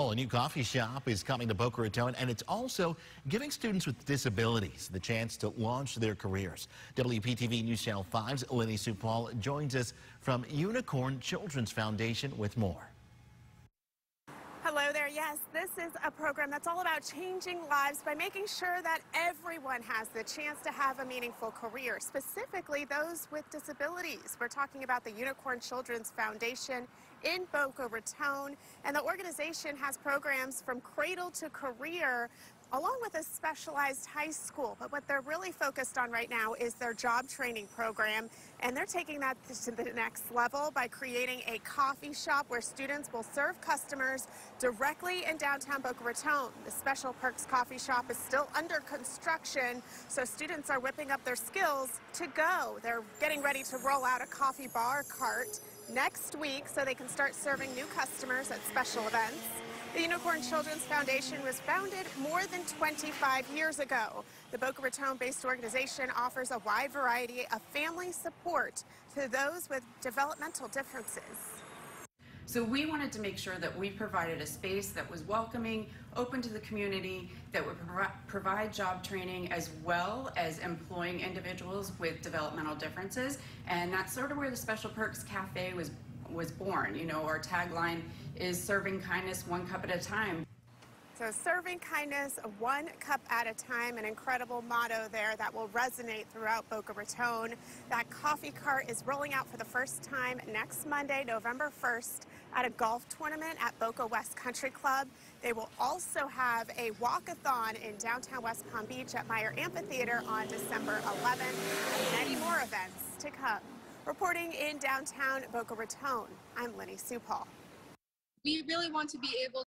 Well, a new coffee shop is coming to Boca Raton, and it's also giving students with disabilities the chance to launch their careers. WPTV News Channel 5's Lenny Supal joins us from Unicorn Children's Foundation with more. Hello there. Yes, this is a program that's all about changing lives by making sure that everyone has the chance to have a meaningful career, specifically those with disabilities. We're talking about the Unicorn Children's Foundation in Boca Raton, and the organization has programs from cradle to career, along with a specialized high school. But what they're really focused on right now is their job training program, and they're taking that to the next level by creating a coffee shop where students will serve customers directly in downtown Boca Raton. The Special Percs Coffee Shop is still under construction, so students are whipping up their skills to go. They're getting ready to roll out a coffee bar cart next week so they can start serving new customers at special events. The Unicorn Children's Foundation was founded more than 25 years ago. The Boca Raton-based organization offers a wide variety of family support to those with developmental differences. So we wanted to make sure that we provided a space that was welcoming, open to the community, that would provide job training as well as employing individuals with developmental differences. And that's sort of where the Special Percs Cafe was born. You know, our tagline is serving kindness one cup at a time. So serving kindness one cup at a time, an incredible motto there that will resonate throughout Boca Raton. That coffee cart is rolling out for the first time next Monday, November 1st, at a golf tournament at Boca West Country Club. They will also have a walk-a-thon in downtown West Palm Beach at Meyer Amphitheater on December 11th, and many more events to come. Reporting in downtown Boca Raton, I'm Lenny Supal. We really want to be able